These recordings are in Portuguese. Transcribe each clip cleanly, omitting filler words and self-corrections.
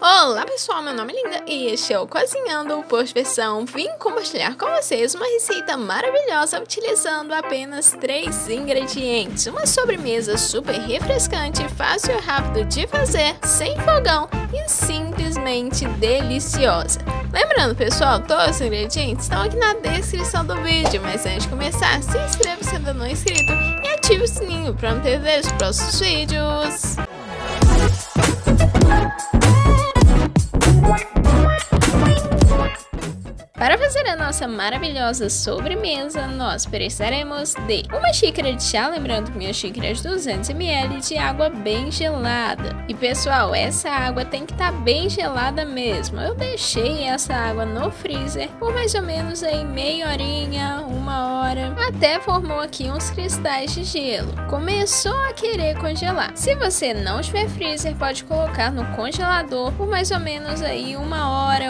Olá pessoal, meu nome é Linda e este é o Cozinhando Por Diversão. Vim compartilhar com vocês uma receita maravilhosa utilizando apenas 3 ingredientes. Uma sobremesa super refrescante, fácil e rápido de fazer, sem fogão e simplesmente deliciosa. Lembrando pessoal, todos os ingredientes estão aqui na descrição do vídeo, mas antes de começar, se inscreva se ainda não é inscrito e ative o sininho para não perder os próximos vídeos. Para fazer a nossa maravilhosa sobremesa, nós precisaremos de uma xícara de chá, lembrando que minha xícara é de 200 ml, de água bem gelada. E pessoal, essa água tem que estar bem gelada mesmo. Eu deixei essa água no freezer por mais ou menos aí meia horinha, uma hora, até formou aqui uns cristais de gelo. Começou a querer congelar. Se você não tiver freezer, pode colocar no congelador por mais ou menos aí uma hora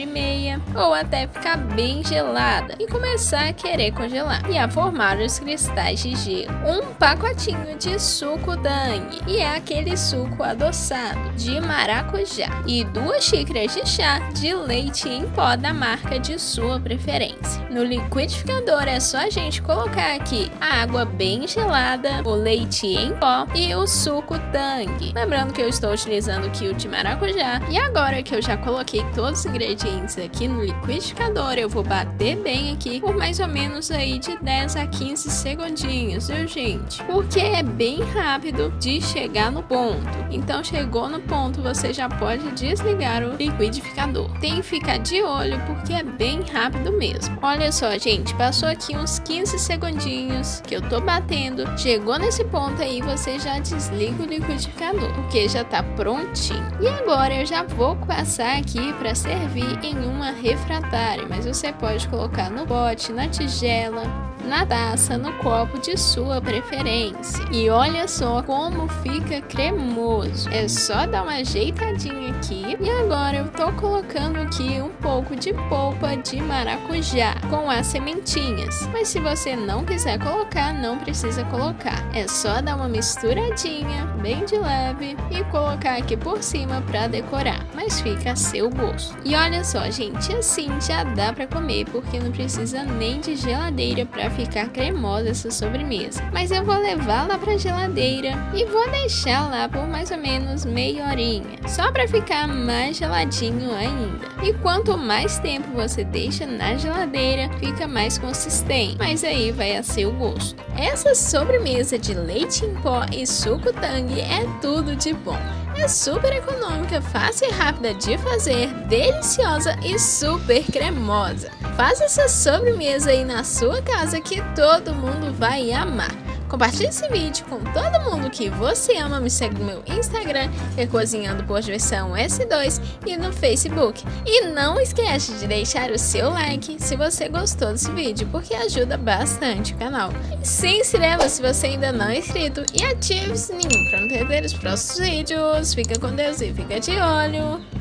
e meia, ou até ficar bem gelada e começar a querer congelar e a formar os cristais de gelo. Um pacotinho de suco Tang, e é aquele suco adoçado de maracujá, e 2 xícaras de chá de leite em pó da marca de sua preferência. No liquidificador é só a gente colocar aqui a água bem gelada, o leite em pó e o suco Tang. Lembrando que eu estou utilizando aqui o de maracujá, e agora que eu já coloquei todos os ingredientes aqui no liquidificador, eu vou bater bem aqui por mais ou menos aí de 10 a 15 segundinhos, viu gente? Porque é bem rápido de chegar no ponto. Então chegou no ponto, você já pode desligar o liquidificador. Tem que ficar de olho porque é bem rápido mesmo. Olha só gente, passou aqui uns 15 segundinhos que eu tô batendo. Chegou nesse ponto aí, você já desliga o liquidificador, porque já tá prontinho. E agora eu já vou passar aqui para servir em uma refratária. Mas você pode colocar no pote, na tigela, na taça, no copo de sua preferência. E olha só como fica cremoso. É só dar uma ajeitadinha aqui. E agora eu tô colocando aqui um pouco de polpa de maracujá com as sementinhas. Mas se você não quiser colocar, não precisa colocar. É só dar uma misturadinha, bem de leve, e colocar aqui por cima pra decorar. Mas fica a seu gosto. E olha só, gente, assim já dá para comer, porque não precisa nem de geladeira para ficar cremosa essa sobremesa. Mas eu vou levar lá para geladeira e vou deixar lá por mais ou menos meia horinha, só para ficar mais geladinho ainda. E quanto mais tempo você deixa na geladeira, fica mais consistente, mas aí vai a seu gosto. Essa sobremesa de leite em pó e suco Tang é tudo de bom. É super econômica, fácil e rápida de fazer, deliciosa e super cremosa. Faça essa sobremesa aí na sua casa que todo mundo vai amar. Compartilhe esse vídeo com todo mundo que você ama, me segue no meu Instagram, que é Cozinhando Por Diversão S2, e no Facebook. E não esquece de deixar o seu like se você gostou desse vídeo, porque ajuda bastante o canal. E se inscreva se você ainda não é inscrito e ative o sininho para não perder os próximos vídeos. Fica com Deus e fica de olho!